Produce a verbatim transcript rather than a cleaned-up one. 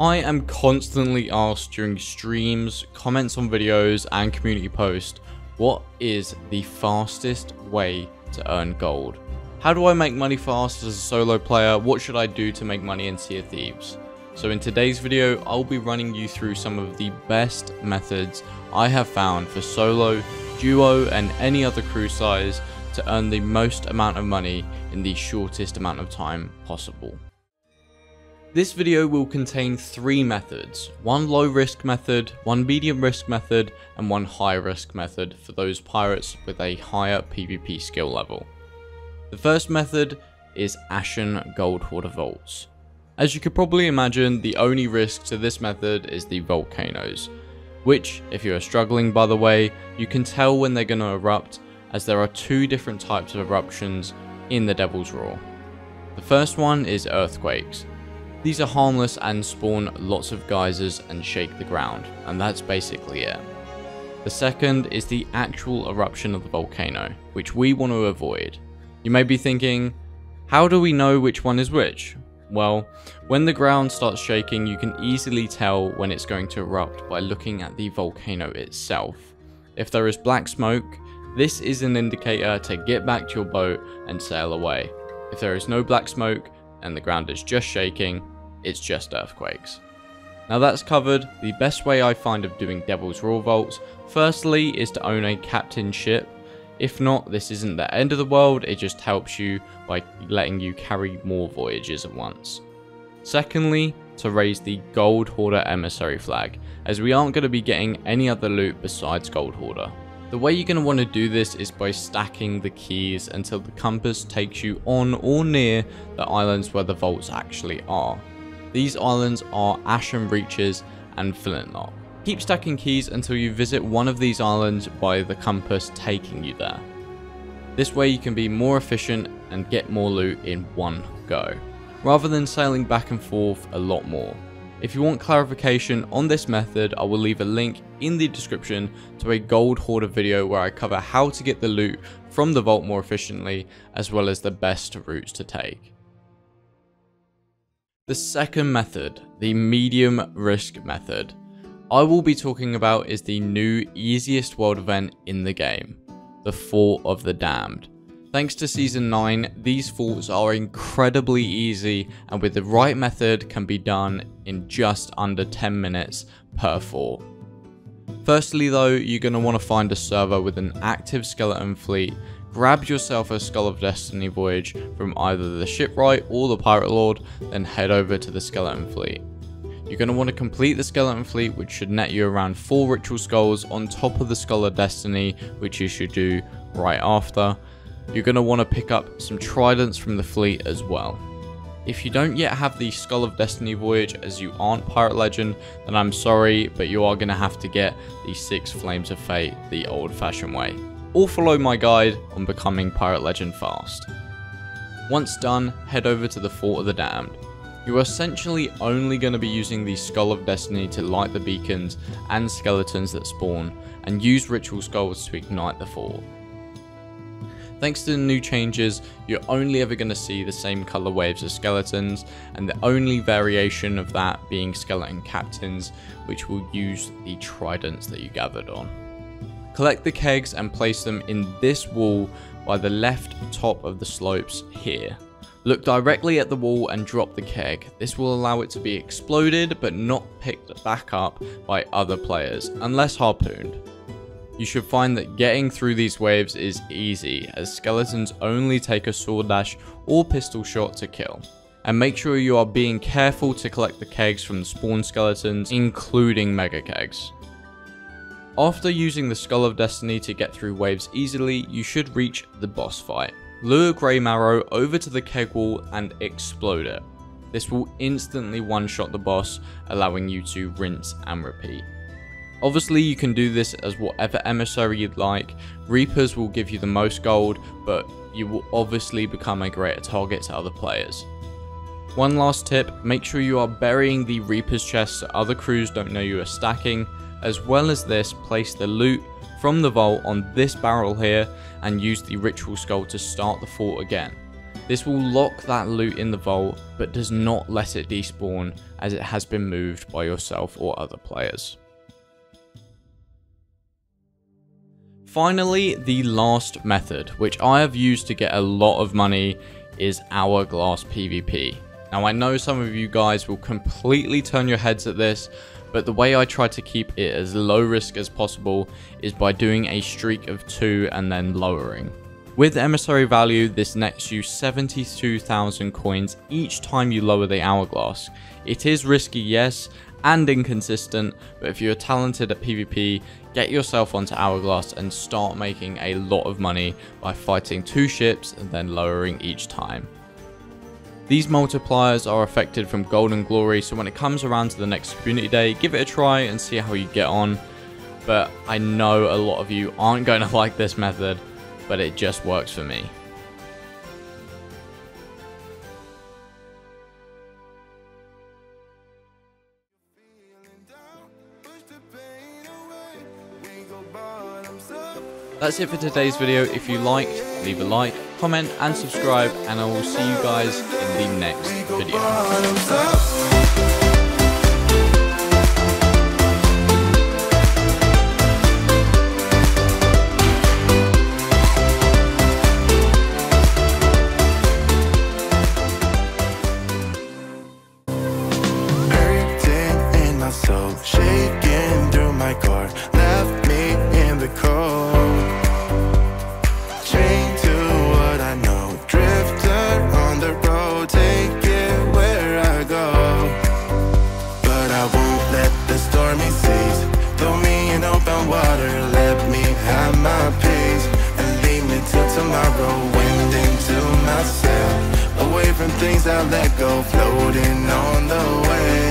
I am constantly asked during streams, comments on videos, and community posts, what is the fastest way to earn gold? How do I make money fast as a solo player? What should I do to make money in Sea of Thieves? So in today's video, I'll be running you through some of the best methods I have found for solo, duo, and any other crew size to earn the most amount of money in the shortest amount of time possible. This video will contain three methods, one low risk method, one medium risk method, and one high risk method for those pirates with a higher PvP skill level. The first method is Ashen Gold Hoarder Vaults. As you could probably imagine, the only risk to this method is the volcanoes, which, if you are struggling by the way, you can tell when they're going to erupt, as there are two different types of eruptions in the Devil's Roar. The first one is earthquakes. These are harmless and spawn lots of geysers and shake the ground, and that's basically it. The second is the actual eruption of the volcano, which we want to avoid. You may be thinking, how do we know which one is which? Well, when the ground starts shaking, you can easily tell when it's going to erupt by looking at the volcano itself. If there is black smoke, this is an indicator to get back to your boat and sail away. If there is no black smoke and the ground is just shaking, it's just earthquakes. Now that's covered. The best way I find of doing Devil's Roar vaults, firstly, is to own a captain ship. If not, this isn't the end of the world, it just helps you by letting you carry more voyages at once. Secondly, to raise the Gold Hoarder Emissary flag, as we aren't going to be getting any other loot besides Gold Hoarder. The way you're going to want to do this is by stacking the keys until the compass takes you on or near the islands where the vaults actually are. These islands are Ashen Reaches and Flintlock. Keep stacking keys until you visit one of these islands by the compass taking you there. This way you can be more efficient and get more loot in one go, rather than sailing back and forth a lot more. If you want clarification on this method, I will leave a link in the description to a Gold Hoarder video where I cover how to get the loot from the vault more efficiently, as well as the best routes to take. The second method, the medium risk method, I will be talking about is the new easiest world event in the game, the Fort of the Damned. Thanks to Season nine, these forts are incredibly easy and with the right method can be done in just under ten minutes per fort. Firstly though, you're going to want to find a server with an active Skeleton Fleet, grab yourself a Skull of Destiny voyage from either the Shipwright or the Pirate Lord, then head over to the Skeleton Fleet. You're going to want to complete the Skeleton Fleet, which should net you around four Ritual Skulls on top of the Skull of Destiny, which you should do right after. You're going to want to pick up some tridents from the fleet as well. If you don't yet have the Skull of Destiny voyage as you aren't Pirate Legend, then I'm sorry, but you are going to have to get the Six Flames of Fate the old-fashioned way, or follow my guide on becoming Pirate Legend fast. Once done, head over to the Fort of the Damned. You are essentially only going to be using the Skull of Destiny to light the beacons and skeletons that spawn, and use Ritual Skulls to ignite the fort. Thanks to the new changes, you're only ever going to see the same colour waves as skeletons, and the only variation of that being skeleton captains, which will use the tridents that you gathered on. Collect the kegs and place them in this wall by the left top of the slopes here. Look directly at the wall and drop the keg. This will allow it to be exploded but not picked back up by other players, unless harpooned. You should find that getting through these waves is easy, as skeletons only take a sword dash or pistol shot to kill. And make sure you are being careful to collect the kegs from the spawn skeletons, including mega kegs. After using the Skull of Destiny to get through waves easily, you should reach the boss fight. Lure Grey Marrow over to the keg wall and explode it. This will instantly one-shot the boss, allowing you to rinse and repeat. Obviously you can do this as whatever emissary you'd like. Reapers will give you the most gold, but you will obviously become a greater target to other players. One last tip, make sure you are burying the Reaper's chest so other crews don't know you are stacking. As well as this, place the loot from the vault on this barrel here and use the Ritual Skull to start the fort again. This will lock that loot in the vault, but does not let it despawn as it has been moved by yourself or other players. Finally, the last method, which I have used to get a lot of money, is Hourglass PvP. Now I know some of you guys will completely turn your heads at this, but the way I try to keep it as low risk as possible is by doing a streak of two and then lowering. With emissary value, this nets you seventy-two thousand coins each time you lower the hourglass. It is risky, yes, and inconsistent, but if you are talented at PvP, get yourself onto hourglass and start making a lot of money by fighting two ships and then lowering each time. These multipliers are affected from Golden Glory, so when it comes around to the next community day, give it a try and see how you get on. But I know a lot of you aren't going to like this method, but it just works for me. That's it for today's video. If you liked, leave a like, comment and subscribe, and I will see you guys in the next video. Things I let go, floating on the way.